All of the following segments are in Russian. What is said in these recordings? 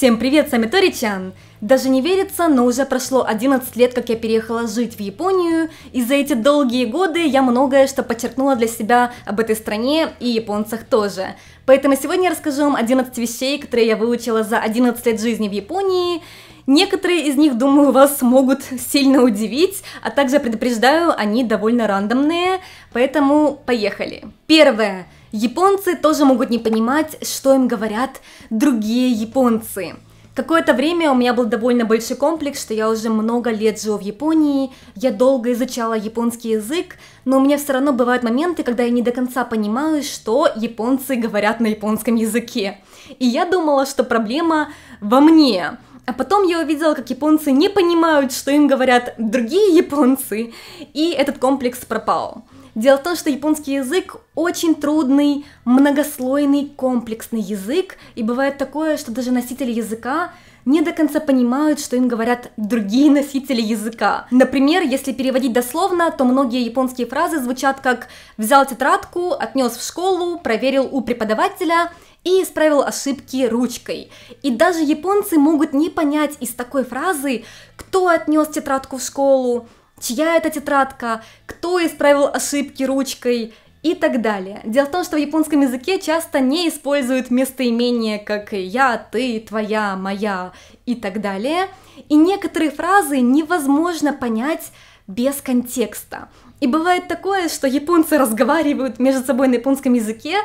Всем привет, с вами Торичан! Даже не верится, но уже прошло 11 лет, как я переехала жить в Японию, и за эти долгие годы я многое что подчеркнула для себя об этой стране и японцах тоже. Поэтому сегодня я расскажу вам 11 вещей, которые я выучила за 11 лет жизни в Японии. Некоторые из них, думаю, вас могут сильно удивить, а также предупреждаю, они довольно рандомные, поэтому поехали. Первое. Японцы тоже могут не понимать, что им говорят другие японцы. Какое-то время у меня был довольно большой комплекс, что я уже много лет живу в Японии, я долго изучала японский язык, но у меня все равно бывают моменты, когда я не до конца понимаю, что японцы говорят на японском языке. И я думала, что проблема во мне. А потом я увидела, как японцы не понимают, что им говорят другие японцы, и этот комплекс пропал. Дело в том, что японский язык очень трудный, многослойный, комплексный язык, и бывает такое, что даже носители языка не до конца понимают, что им говорят другие носители языка. Например, если переводить дословно, то многие японские фразы звучат как «взял тетрадку, отнес в школу, проверил у преподавателя» и исправил ошибки ручкой. И даже японцы могут не понять из такой фразы, кто отнес тетрадку в школу, чья это тетрадка, кто исправил ошибки ручкой и так далее. Дело в том, что в японском языке часто не используют местоимения, как «я», «ты», «твоя», «моя» и так далее. И некоторые фразы невозможно понять без контекста. И бывает такое, что японцы разговаривают между собой на японском языке,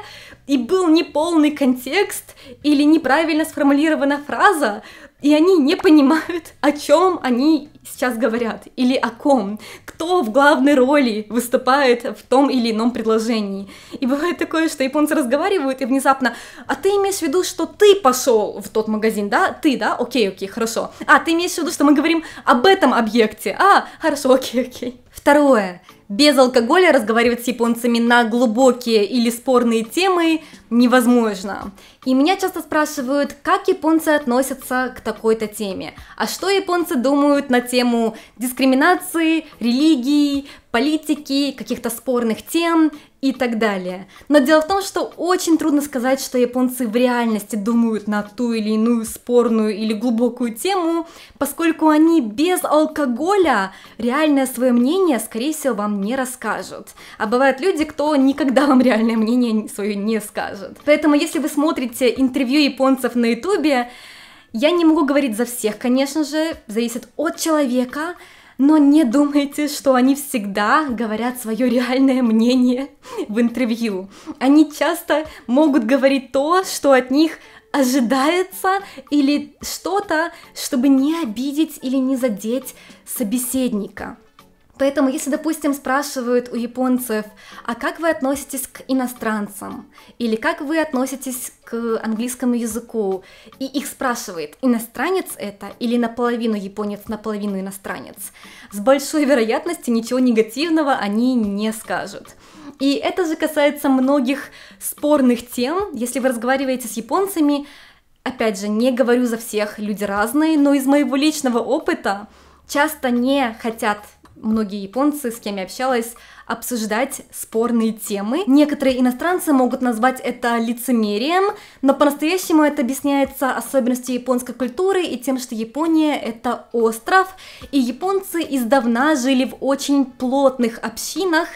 и был неполный контекст или неправильно сформулирована фраза, и они не понимают, о чем они сейчас говорят, или о ком, кто в главной роли выступает в том или ином предложении. И бывает такое, что японцы разговаривают, и внезапно: а ты имеешь в виду, что ты пошел в тот магазин, да? Ты, да? Окей, окей, хорошо. А, ты имеешь в виду, что мы говорим об этом объекте? А, хорошо, окей, окей. Второе. Без алкоголя разговаривать с японцами на глубокие или спорные темы невозможно. И меня часто спрашивают, как японцы относятся к такой-то теме. А что японцы думают на тему дискриминации, религии, политики, каких-то спорных тем и так далее. Но дело в том, что очень трудно сказать, что японцы в реальности думают на ту или иную спорную или глубокую тему, поскольку они без алкоголя реальное свое мнение, скорее всего, вам не расскажут. А бывают люди, кто никогда вам реальное мнение свое не скажет. Поэтому, если вы смотрите интервью японцев на ютубе, я не могу говорить за всех, конечно же, зависит от человека, но не думайте, что они всегда говорят свое реальное мнение в интервью. Они часто могут говорить то, что от них ожидается, или что-то, чтобы не обидеть или не задеть собеседника. Поэтому, если, допустим, спрашивают у японцев, а как вы относитесь к иностранцам, или как вы относитесь к английскому языку, и их спрашивает, иностранец это или наполовину японец, наполовину иностранец, с большой вероятностью ничего негативного они не скажут. И это же касается многих спорных тем. Если вы разговариваете с японцами, опять же, не говорю за всех, люди разные, но из моего личного опыта часто не хотят многие японцы, с кем я общалась, обсуждать спорные темы. Некоторые иностранцы могут назвать это лицемерием, но по-настоящему это объясняется особенностью японской культуры и тем, что Япония — это остров, и японцы издавна жили в очень плотных общинах,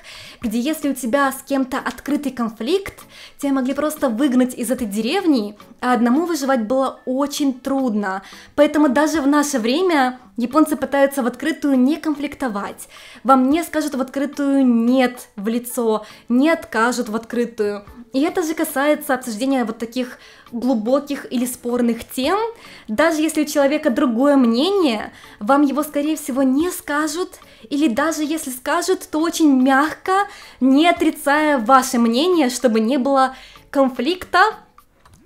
где если у тебя с кем-то открытый конфликт, тебя могли просто выгнать из этой деревни, а одному выживать было очень трудно. Поэтому даже в наше время японцы пытаются в открытую не конфликтовать. Вам не скажут в открытую «нет» в лицо, не откажут в открытую. И это же касается обсуждения вот таких глубоких или спорных тем. Даже если у человека другое мнение, вам его, скорее всего, не скажут, или даже если скажут, то очень мягко, не отрицая ваше мнение, чтобы не было конфликта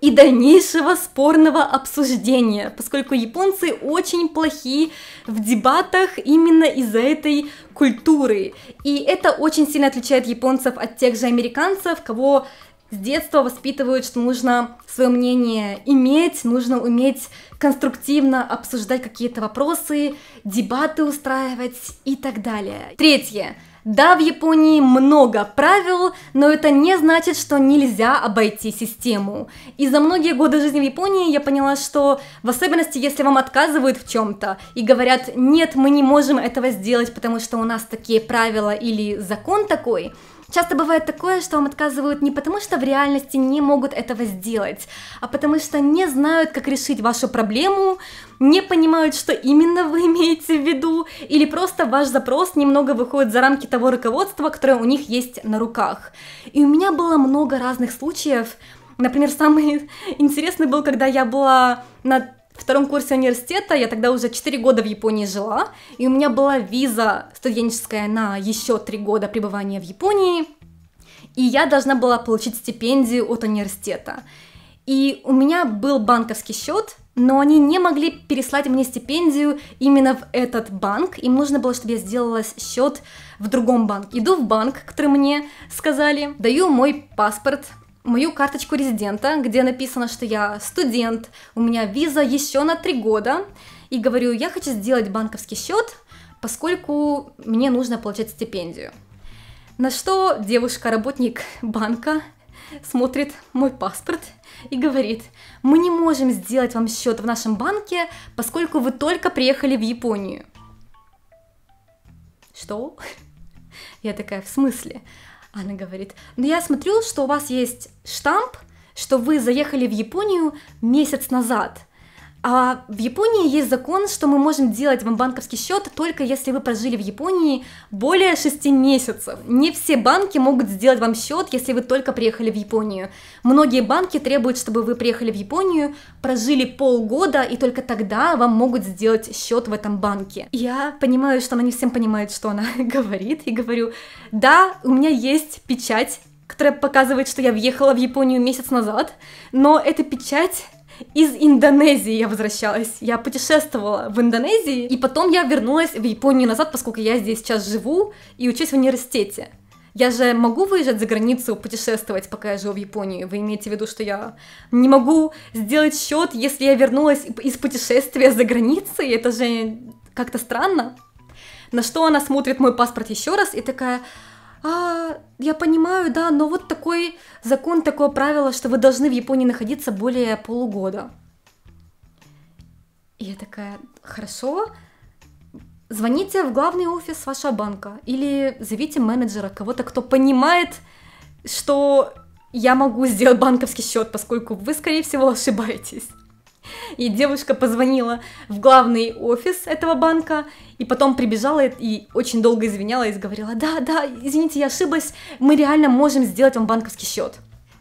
и дальнейшего спорного обсуждения, поскольку японцы очень плохи в дебатах именно из-за этой культуры. И это очень сильно отличает японцев от тех же американцев, кого с детства воспитывают, что нужно свое мнение иметь, нужно уметь конструктивно обсуждать какие-то вопросы, дебаты устраивать и так далее. Третье. Да, в Японии много правил, но это не значит, что нельзя обойти систему. И за многие годы жизни в Японии я поняла, что в особенности, если вам отказывают в чем-то и говорят: нет, мы не можем этого сделать, потому что у нас такие правила или закон такой, часто бывает такое, что вам отказывают не потому, что в реальности не могут этого сделать, а потому что не знают, как решить вашу проблему, не понимают, что именно вы имеете в виду, или просто ваш запрос немного выходит за рамки того руководства, которое у них есть на руках. И у меня было много разных случаев. Например, самый интересный был, когда я была на втором курсе университета, я тогда уже 4 года в Японии жила, и у меня была виза студенческая на еще 3 года пребывания в Японии, и я должна была получить стипендию от университета. И у меня был банковский счет, но они не могли переслать мне стипендию именно в этот банк, им нужно было, чтобы я сделала счет в другом банке. Иду в банк, который мне сказали, даю мой паспорт, мою карточку резидента, где написано, что я студент, у меня виза еще на 3 года, и говорю: я хочу сделать банковский счет, поскольку мне нужно получать стипендию. На что девушка, работник банка, смотрит мой паспорт и говорит: мы не можем сделать вам счет в нашем банке, поскольку вы только приехали в Японию. Что? Я такая: в смысле? Она говорит: ну я смотрю, что у вас есть штамп, что вы заехали в Японию месяц назад, а в Японии есть закон, что мы можем делать вам банковский счет только если вы прожили в Японии более 6 месяцев. Не все банки могут сделать вам счет, если вы только приехали в Японию. Многие банки требуют, чтобы вы приехали в Японию, прожили полгода, и только тогда вам могут сделать счет в этом банке. Я понимаю, что она не всем понимает, что она говорит, и говорю: да, у меня есть печать, которая показывает, что я въехала в Японию месяц назад, но эта печать... Из Индонезии я возвращалась, я путешествовала в Индонезии, и потом я вернулась в Японию назад, поскольку я здесь сейчас живу и учусь в университете. Я же могу выезжать за границу, путешествовать, пока я живу в Японии. Вы имеете в виду, что я не могу сделать счет, если я вернулась из путешествия за границей? Это же как-то странно. На что она смотрит мой паспорт еще раз и такая: я понимаю, да, но вот такой закон, такое правило, что вы должны в Японии находиться более полугода. И я такая: хорошо, звоните в главный офис вашего банка или зовите менеджера, кого-то, кто понимает, что я могу сделать банковский счет, поскольку вы, скорее всего, ошибаетесь. И девушка позвонила в главный офис этого банка, и потом прибежала и очень долго извинялась, говорила: да, извините, я ошиблась, мы реально можем сделать вам банковский счет.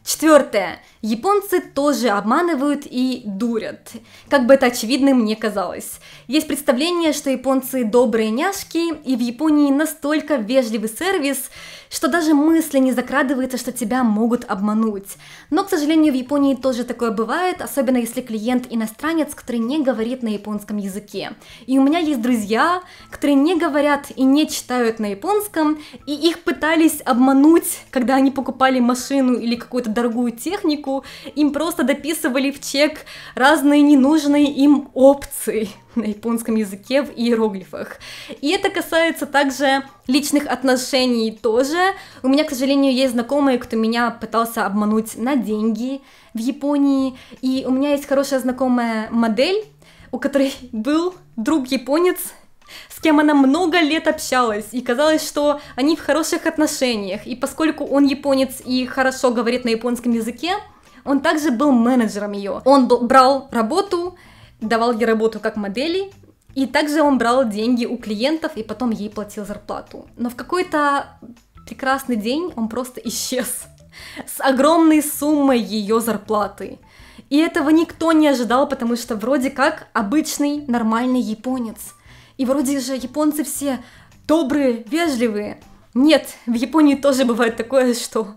Четвертое. Японцы тоже обманывают и дурят. Как бы это очевидно мне казалось. Есть представление, что японцы добрые няшки, и в Японии настолько вежливый сервис, что даже мысли не закрадывается, что тебя могут обмануть. Но, к сожалению, в Японии тоже такое бывает, особенно если клиент иностранец, который не говорит на японском языке. И у меня есть друзья, которые не говорят и не читают на японском, и их пытались обмануть, когда они покупали машину или какую-то дорогую технику, им просто дописывали в чек разные ненужные им опции на японском языке в иероглифах. И это касается также личных отношений тоже. У меня, к сожалению, есть знакомые, кто меня пытался обмануть на деньги в Японии, и у меня есть хорошая знакомая модель, у которой был друг-японец, с кем она много лет общалась, и казалось, что они в хороших отношениях, и поскольку он японец и хорошо говорит на японском языке, он также был менеджером ее. Он брал работу, давал ей работу как модели, и также он брал деньги у клиентов и потом ей платил зарплату. Но в какой-то прекрасный день он просто исчез с огромной суммой ее зарплаты. И этого никто не ожидал, потому что вроде как обычный нормальный японец. И вроде же японцы все добрые, вежливые. Нет, в Японии тоже бывает такое, что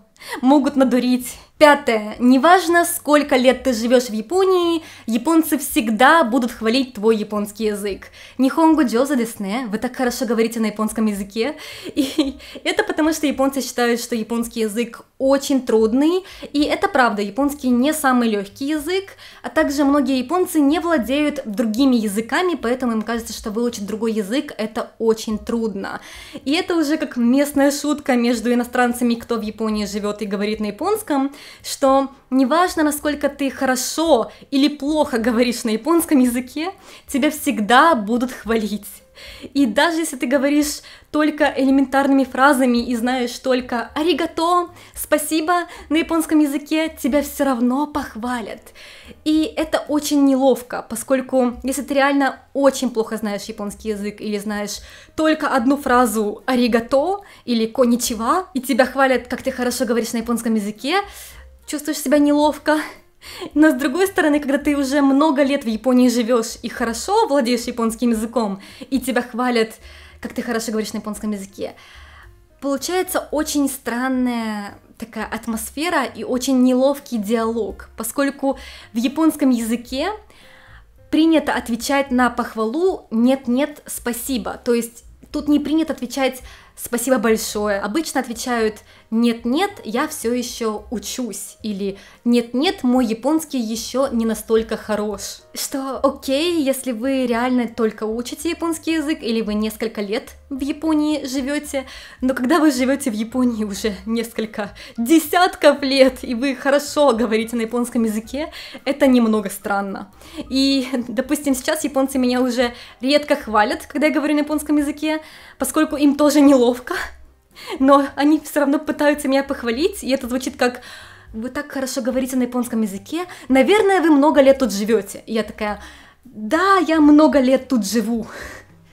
могут надурить Пятое. Неважно, сколько лет ты живешь в Японии, японцы всегда будут хвалить твой японский язык. Нихонго джоза десне, вы так хорошо говорите на японском языке. И это потому, что японцы считают, что японский язык очень трудный. И это правда, японский не самый легкий язык. А также многие японцы не владеют другими языками, поэтому им кажется, что выучить другой язык это очень трудно. И это уже как местная шутка между иностранцами, кто в Японии живет и говорит на японском, что неважно, насколько ты хорошо или плохо говоришь на японском языке, тебя всегда будут хвалить. И даже если ты говоришь только элементарными фразами и знаешь только «аригато», «спасибо» на японском языке, тебя все равно похвалят. И это очень неловко, поскольку если ты реально очень плохо знаешь японский язык или знаешь только одну фразу «аригато» или «коничива», и тебя хвалят, как ты хорошо говоришь на японском языке, чувствуешь себя неловко. Но с другой стороны, когда ты уже много лет в Японии живешь и хорошо владеешь японским языком, и тебя хвалят, как ты хорошо говоришь на японском языке, получается очень странная такая атмосфера и очень неловкий диалог, поскольку в японском языке принято отвечать на похвалу «нет-нет, спасибо». То есть тут не принято отвечать «спасибо большое». Обычно отвечают «нет-нет, я все еще учусь» или «нет-нет, мой японский еще не настолько хорош». Что окей, если вы реально только учите японский язык или вы несколько лет в Японии живете, но когда вы живете в Японии уже несколько десятков лет и вы хорошо говорите на японском языке, это немного странно. И, допустим, сейчас японцы меня уже редко хвалят, когда я говорю на японском языке, поскольку им тоже неловко. Но они все равно пытаются меня похвалить, и это звучит как «Вы так хорошо говорите на японском языке, наверное, вы много лет тут живете». И я такая «Да, я много лет тут живу».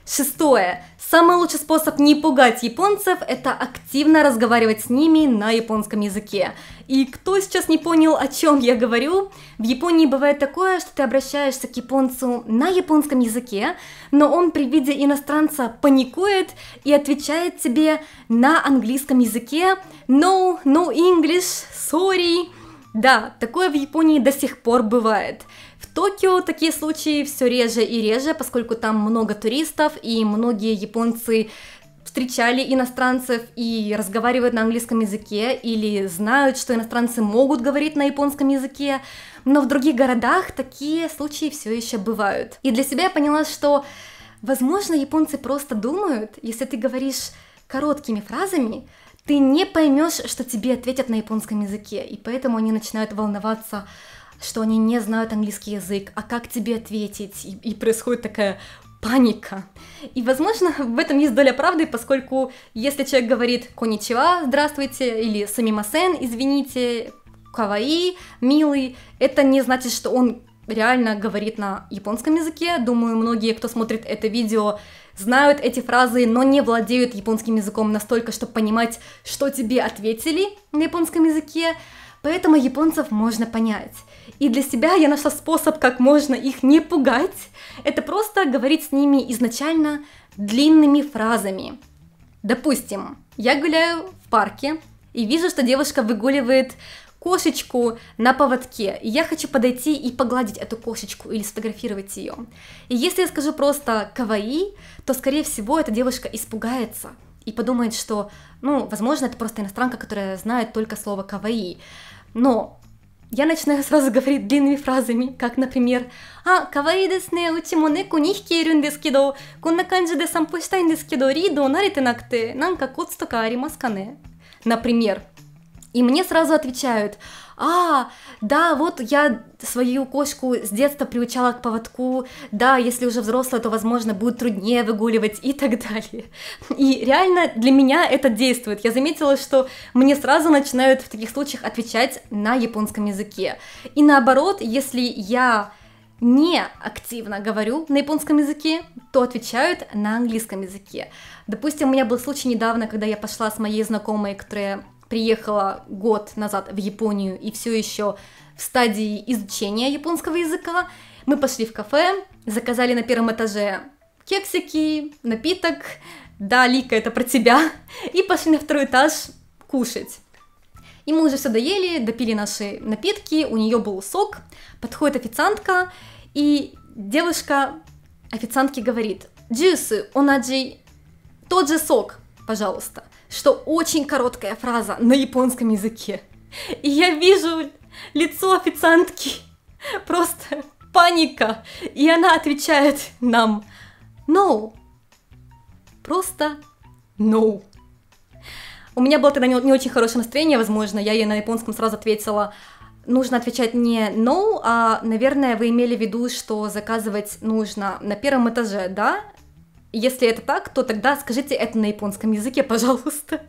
Шестое. Самый лучший способ не пугать японцев – это активно разговаривать с ними на японском языке. И кто сейчас не понял, о чем я говорю, в Японии бывает такое, что ты обращаешься к японцу на японском языке, но он при виде иностранца паникует и отвечает тебе на английском языке «No, no English, sorry». Да, такое в Японии до сих пор бывает. В Токио такие случаи все реже и реже, поскольку там много туристов, и многие японцы встречали иностранцев и разговаривают на английском языке, или знают, что иностранцы могут говорить на японском языке, но в других городах такие случаи все еще бывают. И для себя я поняла, что, возможно, японцы просто думают, если ты говоришь короткими фразами, ты не поймешь, что тебе ответят на японском языке, и поэтому они начинают волноваться, что они не знают английский язык, а как тебе ответить, и происходит такая паника. И, возможно, в этом есть доля правды, поскольку если человек говорит «коничива», «здравствуйте» или «сумимасен», «извините», «каваи», «милый», это не значит, что он реально говорит на японском языке. Думаю, многие, кто смотрит это видео, знают эти фразы, но не владеют японским языком настолько, чтобы понимать, что тебе ответили на японском языке. Поэтому японцев можно понять. И для себя я нашла способ, как можно их не пугать. Это просто говорить с ними изначально длинными фразами. Допустим, я гуляю в парке и вижу, что девушка выгуливает кошечку на поводке. И я хочу подойти и погладить эту кошечку или сфотографировать ее. И если я скажу просто «каваи», то, скорее всего, эта девушка испугается и подумает, что, ну, возможно, это просто иностранка, которая знает только слово «каваи». Но я начинаю сразу говорить длинными фразами, как, например, «А, каваи десне, учи мо неко ни хикеирун десу кедо, конна канджи де санпо шитай н десу кедо, ридо нарете накте, нанка котсу тока аримасу кане». Например. И мне сразу отвечают: «А, да, вот я свою кошку с детства приучала к поводку, да, если уже взрослая, то, возможно, будет труднее выгуливать» и так далее. И реально для меня это действует. Я заметила, что мне сразу начинают в таких случаях отвечать на японском языке. И наоборот, если я не активно говорю на японском языке, то отвечают на английском языке. Допустим, у меня был случай недавно, когда я пошла с моей знакомой, которая приехала год назад в Японию и все еще в стадии изучения японского языка. Мы пошли в кафе, заказали на первом этаже кексики, напиток, да, Лика, это про тебя, и пошли на второй этаж кушать. И мы уже все доели, допили наши напитки, у нее был сок. Подходит официантка, и девушка официантке говорит: «Джусы, онаджи, тот же сок, пожалуйста». Что очень короткая фраза на японском языке. И я вижу лицо официантки, просто паника. И она отвечает нам: «No». Просто «No». У меня было тогда не очень хорошее настроение, возможно, я ей на японском сразу ответила: нужно отвечать не «no», а, наверное, вы имели в виду, что заказывать нужно на первом этаже, да? Если это так, то тогда скажите это на японском языке, пожалуйста.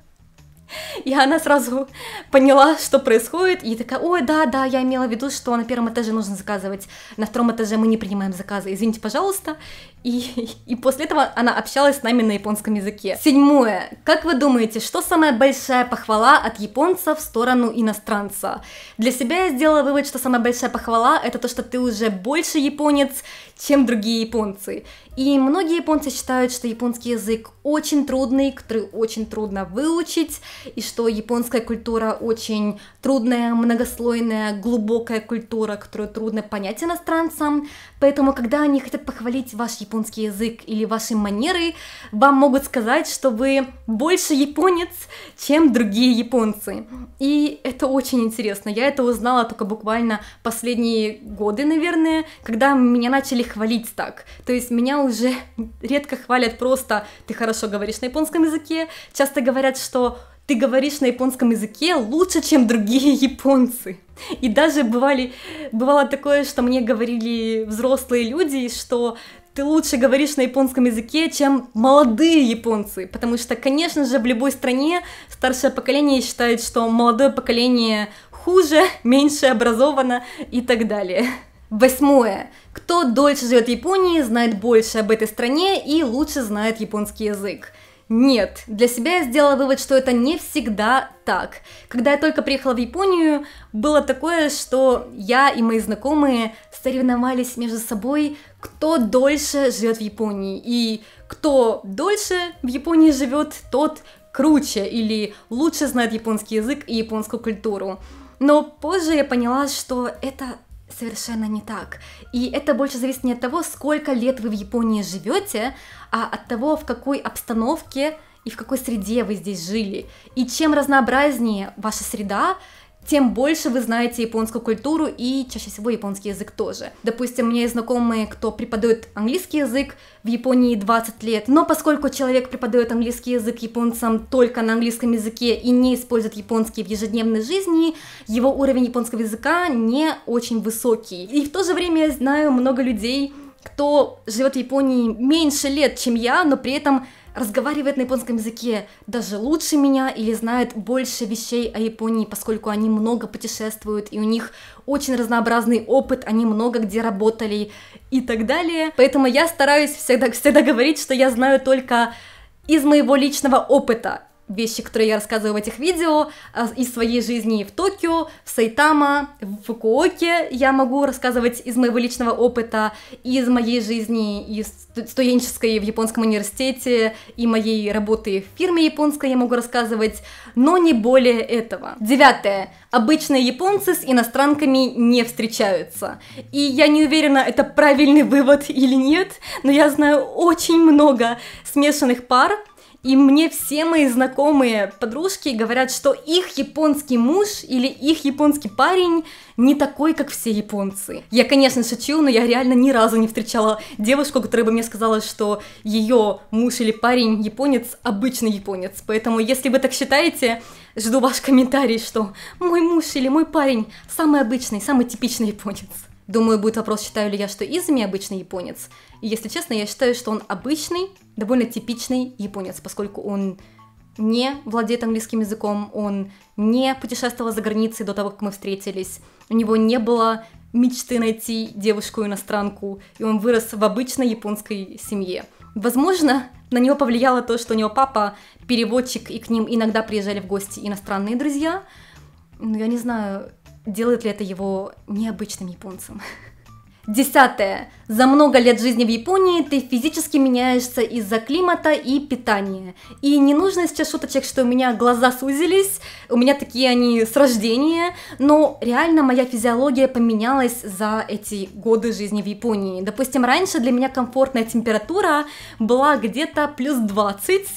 И она сразу поняла, что происходит, и такая: ой, да, я имела в виду, что на первом этаже нужно заказывать, на втором этаже мы не принимаем заказы, извините, пожалуйста. И после этого она общалась с нами на японском языке. Седьмое. Как вы думаете, что самая большая похвала от японца в сторону иностранца? Для себя я сделала вывод, что самая большая похвала — это то, что ты уже больше японец, чем другие японцы. И многие японцы считают, что японский язык очень трудный, который очень трудно выучить, и что японская культура очень трудная, многослойная, глубокая культура, которую трудно понять иностранцам. Поэтому, когда они хотят похвалить ваш японский язык или ваши манеры, вам могут сказать, что вы больше японец, чем другие японцы. И это очень интересно. Я это узнала только буквально последние годы, наверное, когда меня начали хвалить так. То есть меня уже редко хвалят просто: ты хорошо говоришь на японском языке. Часто говорят, что ты говоришь на японском языке лучше, чем другие японцы. И даже бывало такое, что мне говорили взрослые люди, что ты лучше говоришь на японском языке, чем молодые японцы. Потому что, конечно же, в любой стране старшее поколение считает, что молодое поколение хуже, меньше образовано и так далее. Восьмое. Кто дольше живет в Японии, знает больше об этой стране и лучше знает японский язык. Нет, для себя я сделала вывод, что это не всегда так. Когда я только приехала в Японию, было такое, что я и мои знакомые соревновались между собой, кто дольше живет в Японии. И кто дольше в Японии живет, тот круче или лучше знает японский язык и японскую культуру. Но позже я поняла, что это совершенно не так. И это больше зависит не от того, сколько лет вы в Японии живете, а от того, в какой обстановке и в какой среде вы здесь жили. И чем разнообразнее ваша среда, тем больше вы знаете японскую культуру и чаще всего японский язык тоже. Допустим, у меня есть знакомые, кто преподает английский язык в Японии 20 лет, но поскольку человек преподает английский язык японцам только на английском языке и не использует японский в ежедневной жизни, его уровень японского языка не очень высокий. И в то же время я знаю много людей, кто живет в Японии меньше лет, чем я, но при этом разговаривает на японском языке даже лучше меня или знает больше вещей о Японии, поскольку они много путешествуют и у них очень разнообразный опыт, они много где работали и так далее. Поэтому я стараюсь всегда говорить, что я знаю только из моего личного опыта вещи, которые я рассказываю в этих видео, из своей жизни в Токио, в Сайтама, в Фукуоке. Я могу рассказывать из моего личного опыта, из моей жизни, из студенческой в японском университете, и моей работы в фирме японской я могу рассказывать, но не более этого. Девятое. Обычные японцы с иностранками не встречаются. И я не уверена, это правильный вывод или нет, но я знаю очень много смешанных пар, и мне все мои знакомые подружки говорят, что их японский муж или их японский парень не такой, как все японцы. Я, конечно, шучу, но я реально ни разу не встречала девушку, которая бы мне сказала, что ее муж или парень японец, обычный японец. Поэтому, если вы так считаете, жду ваш комментарий, что мой муж или мой парень самый обычный, самый типичный японец. Думаю, будет вопрос, считаю ли я, что Изуми обычный японец. И, если честно, я считаю, что он обычный, довольно типичный японец, поскольку он не владеет английским языком, он не путешествовал за границей до того, как мы встретились, у него не было мечты найти девушку-иностранку, и он вырос в обычной японской семье. Возможно, на него повлияло то, что у него папа переводчик, и к ним иногда приезжали в гости иностранные друзья, но я не знаю, делает ли это его необычным японцем. 10. За много лет жизни в Японии ты физически меняешься из-за климата и питания. И не нужно сейчас шуточек, что у меня глаза сузились, у меня такие они с рождения, но реально моя физиология поменялась за эти годы жизни в Японии. Допустим, раньше для меня комфортная температура была где-то плюс 20,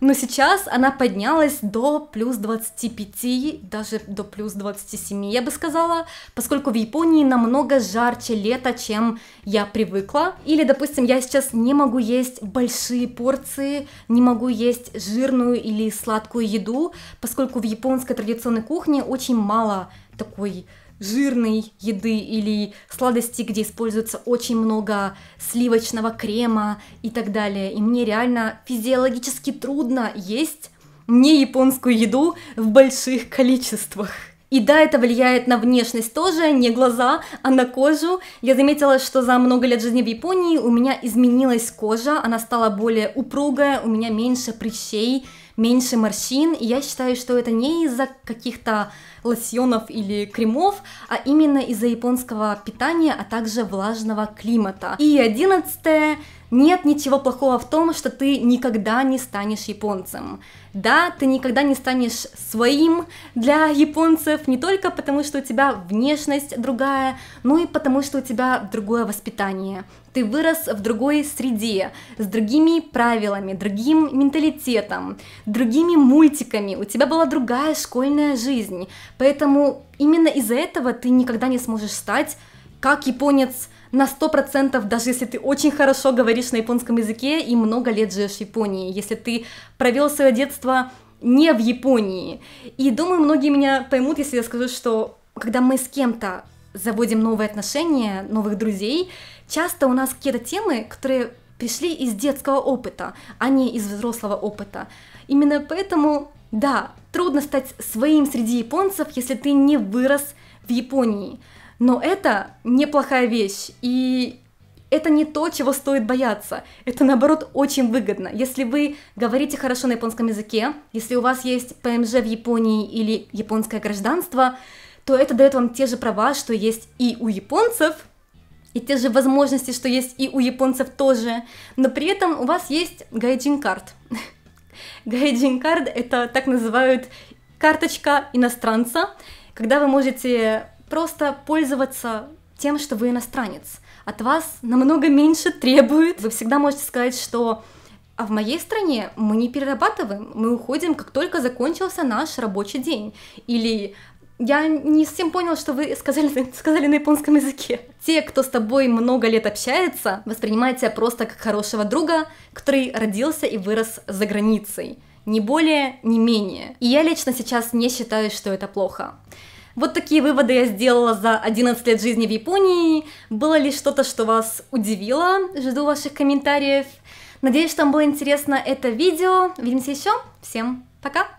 но сейчас она поднялась до плюс 25, даже до плюс 27, я бы сказала, поскольку в Японии намного жарче лето, чем я привыкла. Или, допустим, я сейчас не могу есть большие порции, не могу есть жирную или сладкую еду, поскольку в японской традиционной кухне очень мало такой жирной еды или сладости, где используется очень много сливочного крема и так далее. И мне реально физиологически трудно есть не японскую еду в больших количествах. И да, это влияет на внешность тоже, не глаза, а на кожу. Я заметила, что за много лет жизни в Японии у меня изменилась кожа, она стала более упругая, у меня меньше прыщей, меньше морщин, и я считаю, что это не из-за каких-то лосьонов или кремов, а именно из-за японского питания, а также влажного климата. И 11-е. Нет ничего плохого в том, что ты никогда не станешь японцем. Да, ты никогда не станешь своим для японцев, не только потому, что у тебя внешность другая, но и потому, что у тебя другое воспитание. Ты вырос в другой среде, с другими правилами, другим менталитетом, другими мультиками, у тебя была другая школьная жизнь, поэтому именно из-за этого ты никогда не сможешь стать как японец на 100%, даже если ты очень хорошо говоришь на японском языке и много лет живешь в Японии, если ты провел свое детство не в Японии. И думаю, многие меня поймут, если я скажу, что когда мы с кем-то заводим новые отношения, новых друзей, часто у нас какие-то темы, которые пришли из детского опыта, а не из взрослого опыта. Именно поэтому, да, трудно стать своим среди японцев, если ты не вырос в Японии. Но это неплохая вещь, и это не то, чего стоит бояться, это наоборот очень выгодно. Если вы говорите хорошо на японском языке, если у вас есть ПМЖ в Японии или японское гражданство, то это дает вам те же права, что есть и у японцев, и те же возможности, что есть и у японцев тоже, но при этом у вас есть гайджин-карт. Гайджин-карт — это так называют карточка иностранца, когда вы можете просто пользоваться тем, что вы иностранец. От вас намного меньше требуют. Вы всегда можете сказать, что «а в моей стране мы не перерабатываем, мы уходим, как только закончился наш рабочий день». Или «я не совсем понял, что вы сказали на японском языке». Те, кто с тобой много лет общается, воспринимают тебя просто как хорошего друга, который родился и вырос за границей. Ни более, ни менее. И я лично сейчас не считаю, что это плохо. Вот такие выводы я сделала за 11 лет жизни в Японии. Было ли что-то, что вас удивило? Жду ваших комментариев. Надеюсь, что вам было интересно это видео. Увидимся еще. Всем пока!